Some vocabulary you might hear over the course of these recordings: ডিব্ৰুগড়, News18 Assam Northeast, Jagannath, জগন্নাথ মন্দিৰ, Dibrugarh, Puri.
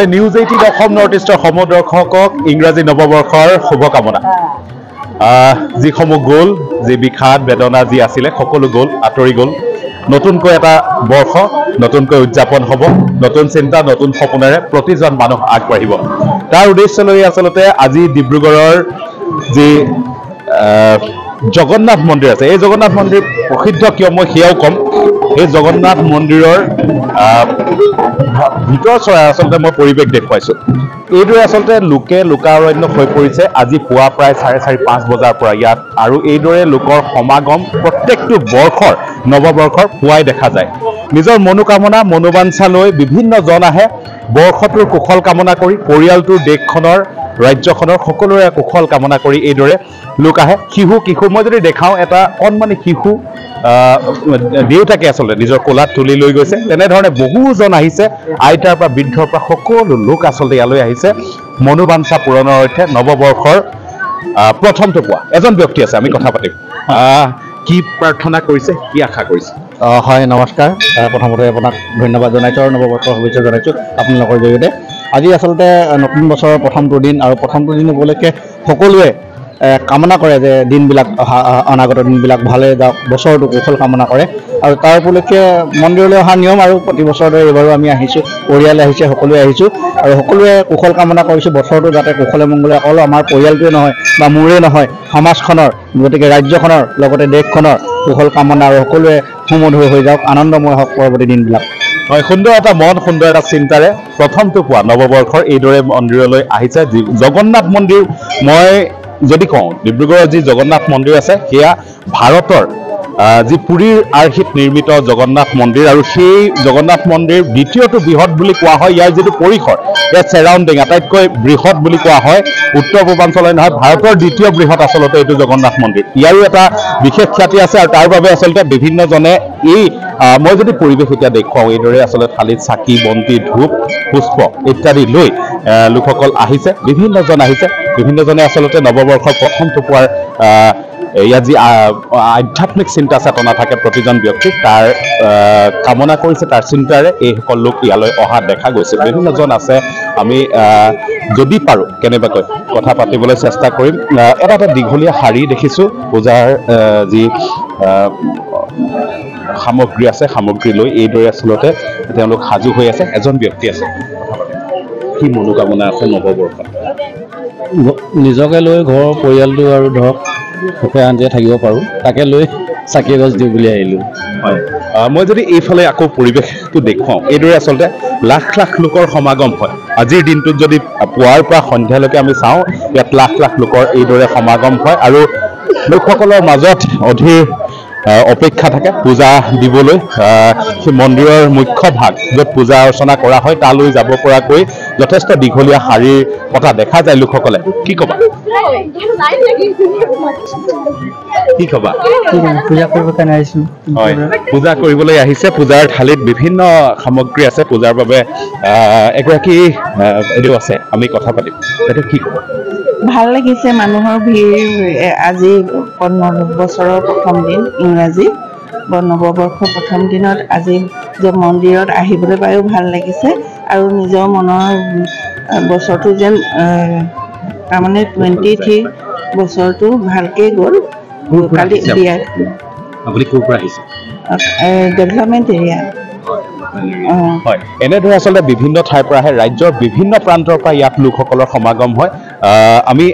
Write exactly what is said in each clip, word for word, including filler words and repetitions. মই news eighteen Assam north ইস্টৰ সমদৰ্শকক ইংৰাজী নৱবৰ্ষৰ শুভকামনা। যিসমূহ গ'ল, যি বিষাদ বেদনা যি আছিলে সকলো গ'ল, আঁতৰি গ'ল। নতুনকৈ এটা বৰ্ষ, নতুনকৈ উদযাপন হ'ব, নতুন চিন্তা, নতুন সপোনেৰে প্ৰতিজন মানুহ আগবাঢ়িব। তাৰ উদ্দেশ্য লৈ আচলতে আজি ডিব্ৰুগড়ৰ যি জগন্নাথ মন্দিৰ আছে, এই জগন্নাথ মন্দিৰ প্ৰসিদ্ধ কিয় মই সেয়াও ক'ম। এই জগন্নাথ মন্দিৰৰ ভিতৰ চৰাই আচলতে মই পৰিৱেশ দেখুৱাইছোঁ। এইদৰে আচলতে লোকে লোকাৰণ্য হৈ পৰিছে। আজি পুৱা প্ৰায় চাৰে চাৰি পাঁচ বজাৰ পৰা ইয়াত আৰু এইদৰে লোকৰ সমাগম প্ৰত্যেকটো বৰ্ষৰ নৱবৰ্ষৰ পুৱাই দেখা যায়। নিজৰ মনোকামনা মনোবাঞ্ছা লৈ বিভিন্নজন আহে বৰ্ষটোৰ কুশল কামনা কৰি, পৰিয়ালটোৰ, দেশখনৰ, ৰাজ্যখনৰ সকলোৰে কুশল কামনা কৰি এইদৰে লোক আহে। শিশু কিশু মই যদি দেখাওঁ, এটা অকণমানি শিশু দেউতাকে আচলতে নিজৰ কোলাত তুলি লৈ গৈছে। তেনেধৰণে বহুজন আহিছে, আইতাৰ পৰা বৃদ্ধৰ পৰা সকলো লোক আচলতে ইয়ালৈ আহিছে মনোবাঞ্ছা পূৰণৰ অৰ্থে। নৱবৰ্ষৰ প্ৰথমটো পুৱা এজন ব্যক্তি আছে, আমি কথা পাতিম। কি প্ৰাৰ্থনা কৰিছে, কি আশা কৰিছে? হয়, নমস্কাৰ। প্ৰথমতে আপোনাক ধন্যবাদ জনাইছোঁ আৰু নৱবৰ্ষৰ শুভেচ্ছা জনাইছোঁ আপোনালোকৰ জৰিয়তে। আজি আচলতে নতুন বছৰৰ প্ৰথমটো দিন আৰু প্ৰথমটো দিন উপলক্ষে সকলোৱে কামনা কৰে যে দিনবিলাক, অনাগত দিনবিলাক ভালে যাওক, বছৰটো কুশল কামনা কৰে। আৰু তাৰ উপলক্ষে মন্দিৰলৈ অহা নিয়ম আৰু প্ৰতি বছৰৰ দৰে এইবাৰো আমি আহিছোঁ, পৰিয়ালে আহিছে, সকলোৱে আহিছোঁ আৰু সকলোৱে কুশল কামনা কৰিছোঁ বছৰটো যাতে কুশলে মংগলে অকল আমাৰ পৰিয়ালটোৱে নহয় বা মোৰে নহয়, সমাজখনৰ, গতিকে ৰাজ্যখনৰ লগতে দেশখনৰ কুশল কামনা আৰু সকলোৱে সুমধুৰ হৈ যাওক, আনন্দময় হওক পৰৱৰ্তী দিনবিলাক। হয়, সুন্দৰ এটা মন, সুন্দৰ এটা চিন্তাৰে প্ৰথমটো পুৱা নৱবৰ্ষৰ এইদৰে মন্দিৰলৈ আহিছে। জগন্নাথ মন্দিৰ মই যদি কওঁ, ডিব্ৰুগড়ৰ যি জগন্নাথ মন্দিৰ আছে সেয়া ভাৰতৰ যি পুৰীৰ আৰ্হিত নিৰ্মিত জগন্নাথ মন্দিৰ আৰু সেই জগন্নাথ মন্দিৰ দ্বিতীয়টো বৃহৎ বুলি কোৱা হয়। ইয়াৰ যিটো পৰিসৰ, ইয়াৰ চেৰাউণ্ডিং আটাইতকৈ বৃহৎ বুলি কোৱা হয়। উত্তৰ পূৰ্বাঞ্চলে নহয়, ভাৰতৰ দ্বিতীয় বৃহৎ আচলতে এইটো জগন্নাথ মন্দিৰ। ইয়াৰো এটা বিশেষ খ্যাতি আছে আৰু তাৰ বাবে আচলতে বিভিন্নজনে এই মই যদি পৰিৱেশ এতিয়া দেখুৱাওঁ, এইদৰে আচলতে থালিত চাকি বন্তি ধূপ পুষ্প ইত্যাদি লৈ লোকসকল আহিছে, বিভিন্নজন আহিছে। বিভিন্নজনে আচলতে নৱবৰ্ষৰ প্ৰথমটো পুৱাৰ ইয়াত যি আধ্যাত্মিক চিন্তা চেতনা থাকে প্ৰতিজন ব্যক্তিক, তাৰ কামনা কৰিছে, তাৰ চিন্তাৰে এইসকল লোক ইয়ালৈ অহা দেখা গৈছে। বিভিন্নজন আছে, আমি যদি পাৰোঁ কেনেবাকৈ কথা পাতিবলৈ চেষ্টা কৰিম। এটা এটা দীঘলীয়া শাৰী দেখিছোঁ, পূজাৰ যি সামগ্ৰী আছে সামগ্ৰী লৈ এইদৰে আচলতে তেওঁলোক সাজু হৈ আছে। এজন ব্যক্তি আছে, কি মনোকামনা আছে নৱবৰ্ষত? নিজকে লৈ, ঘৰৰ পৰিয়ালটো আৰু ধৰক সুখে শান্তিয়ে থাকিব পাৰোঁ তাকে লৈ চাকি এগছ দিওঁ বুলি আহিলোঁ। হয়, মই যদি এইফালে আকৌ পৰিৱেশটো দেখুৱাওঁ, এইদৰে আচলতে লাখ লাখ লোকৰ সমাগম হয় আজিৰ দিনটোত। যদি পুৱাৰ পৰা সন্ধিয়ালৈকে আমি চাওঁ, ইয়াত লাখ লাখ লোকৰ এইদৰে সমাগম হয় আৰু লোকসকলৰ মাজত অধীৰ অপেক্ষা থাকে পূজা দিবলৈ। সেই মন্দিৰৰ মুখ্য ভাগ য'ত পূজা অৰ্চনা কৰা হয় তালৈ যাব পৰাকৈ যথেষ্ট দীঘলীয়া শাৰী পতা দেখা যায় লোকসকলে। কি ক'বা, কি ক'বা? পূজা কৰিব কাৰণে আহিছোঁ। হয়, পূজা কৰিবলৈ আহিছে। পূজাৰ থালিত বিভিন্ন সামগ্ৰী আছে পূজাৰ বাবে। এগৰাকী এইটো আছে, আমি কথা পাতিম। এইটো কি ক'বা? ভাল লাগিছে, মানুহৰ ভিৰ। আজি বছৰৰ প্ৰথম দিন, ইংৰাজী নৱবৰ্ষৰ প্ৰথম দিনত আজি যে মন্দিৰত আহিবলৈ পায়ো ভাল লাগিছে আৰু নিজৰ মনৰ বছৰটো যেন তাৰমানে টুৱেণ্টি থ্ৰী বছৰটো ভালকৈ গ'ল। কালি ডেভেলপমেণ্ট এৰিয়া। হয়, এনেদৰে আচলতে বিভিন্ন ঠাইৰ পৰা আহে, ৰাজ্যৰ বিভিন্ন প্ৰান্তৰ পৰা ইয়াত লোকসকলৰ সমাগম হয়। আমি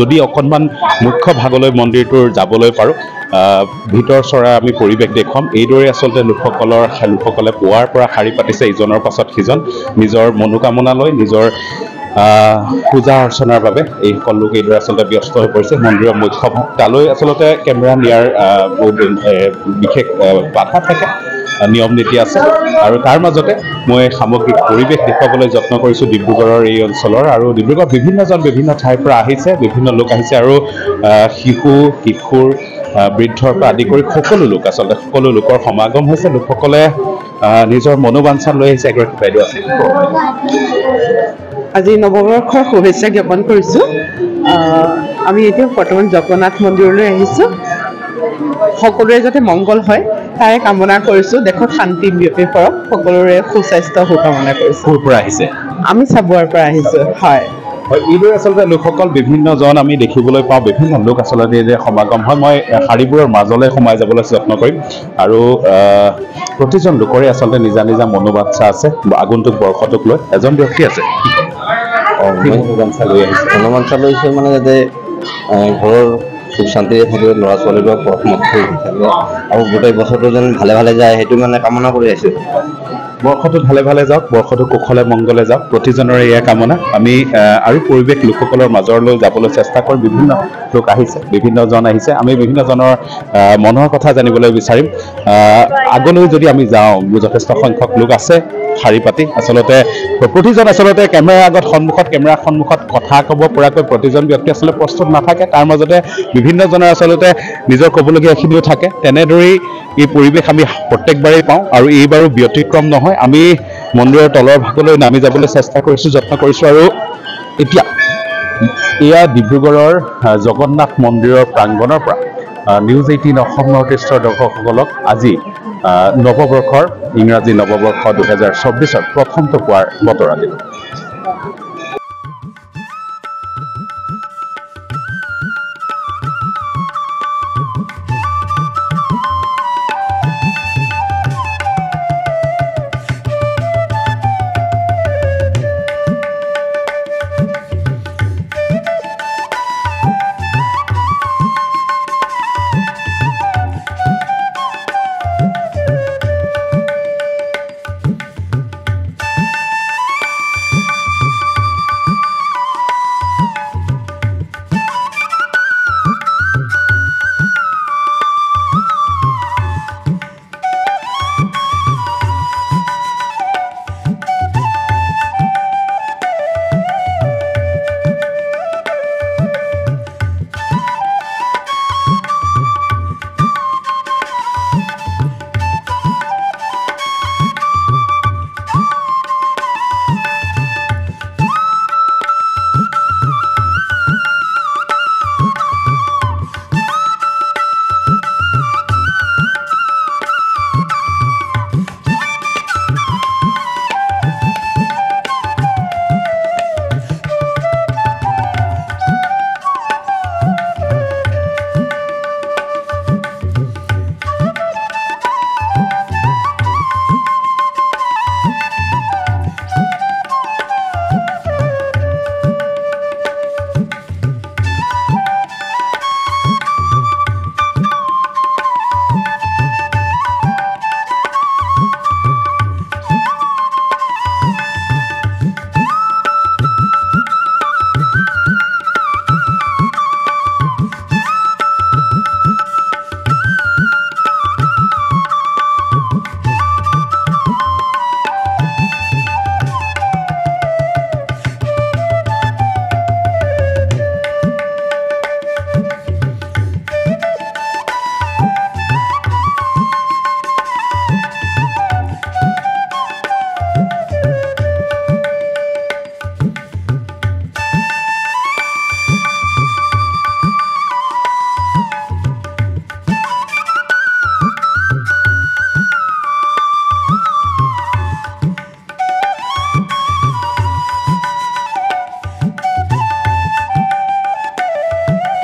যদি অকণমান মুখ্য ভাগলৈ মন্দিৰটোৰ যাবলৈ পাৰোঁ, ভিতৰ চৰা আমি পৰিৱেশ দেখুৱাম। এইদৰে আচলতে লোকসকলৰ লোকসকলে পুৱাৰ পৰা শাৰী পাতিছে, ইজনৰ পাছত সিজন নিজৰ মনোকামনা লৈ, নিজৰ পূজা অৰ্চনাৰ বাবে এইসকল লোক এইদৰে আচলতে ব্যস্ত হৈ পৰিছে। মন্দিৰৰ মুখ্য ভাগ তালৈ আচলতে কেমেৰা নিয়াৰ বিশেষ বাধা থাকে, নিয়ম নীতি আছে আৰু তাৰ মাজতে মই সামগ্ৰিক পৰিৱেশ দেখুৱাবলৈ যত্ন কৰিছোঁ ডিব্ৰুগড়ৰ এই অঞ্চলৰ। আৰু ডিব্ৰুগড় বিভিন্নজন বিভিন্ন ঠাইৰ পৰা আহিছে, বিভিন্ন লোক আহিছে আৰু শিশু কিশোৰ বৃদ্ধৰ পৰা আদি কৰি সকলো লোক আচলতে সকলো লোকৰ সমাগম হৈছে। লোকসকলে নিজৰ মনোবাঞ্ছা লৈ আহিছে। এগৰাকী বাইদেউ আছে, আজি নৱবৰ্ষৰ শুভেচ্ছা জ্ঞাপন কৰিছোঁ। আমি এতিয়া বৰ্তমান জগন্নাথ মন্দিৰলৈ আহিছোঁ, সকলোৰে যাতে মংগল হয় তাৰে কামনা কৰিছো দেখো শান্তি বিয়পি পৰক সকলোৰে সুস্বাস্থ্য হোক কামনা কৰিছো পুৰা আহিছে আমি সাবৱাৰ পৰা আহিছো হয় এইবোৰ আসলে লোকসকল বিভিন্ন জন আমি দেখিবলৈ পাও বিভিন্ন লোক আসলে যে সমাগম হয় মই হাৰিবোৰৰ মাজলৈ সোমাই যাবলৈ যত্ন কৰিম আৰু প্ৰতিজন লোকৰে আসলে নিজা নিজা মনোবাচ্ছা আছে আগন্তুক বৰ্ষটোক লৈ এজন ব্যক্তি আছে মনোবাচ্ছা লৈছে মানে যে ঘৰৰ খুব শান্তিৰে থাকিব লৰা ছোৱালীবোৰক পথমত হৈ থাকিব আৰু গোটেই বছৰটো যেন ভালে ভালে যায় হেতু মানে কামনা কৰি আছে বৰ্ষটো ভালে ভালে যাওক বৰ্ষটো কুশলে মংগলে যাওক প্ৰতিজনৰ এই কামনা আমি আৰু পৰিৱেশ লোকসকলৰ মাজলৈ যাবলৈ চেষ্টা কৰি বিভিন্ন লোক আহিছে বিভিন্ন জন আহিছে আমি বিভিন্ন জনৰ মনৰ কথা জানিবলৈ বিচাৰিম আগলৈ যদি আমি যাওঁ যথেষ্ট সংখ্যক লোক আছে শাৰী পাতি আসলতে প্ৰতিজন আসলতে কেমেৰা আগত সন্মুখত কেমেৰা সন্মুখত কথা ক'ব পৰাকৈ প্ৰতিজন ব্যক্তি আসলতে প্ৰস্তুত নাথাকে তাৰ মাজতে বিভিন্ন জনৰ আসলতে নিজৰ ক'বলগীয়াখিনিও থাকে তেনেদৰেই এই পৰিৱেশ আমি প্ৰত্যেকবাৰেই পাওঁ আৰু এইবাৰো ব্যতিক্ৰম নহয় আমি মন্দিৰৰ তলৰ ভাগলৈ নামি যাবলৈ চেষ্টা কৰিছো যত্ন কৰিছো আৰু এতিয়া এয়া ডিব্ৰুগড়ৰ জগন্নাথ মন্দিৰৰ প্ৰাংগণৰ পৰা নিউজ এইটিন অসম নৰ্থ ইষ্টৰ দৰ্শকসকলক আজি নৱবৰ্ষৰ ইংৰাজী নৱবৰ্ষ দুহেজাৰ চৌব্বিছৰ প্ৰথমটো পুৱাৰ বতৰা দিলোঁ।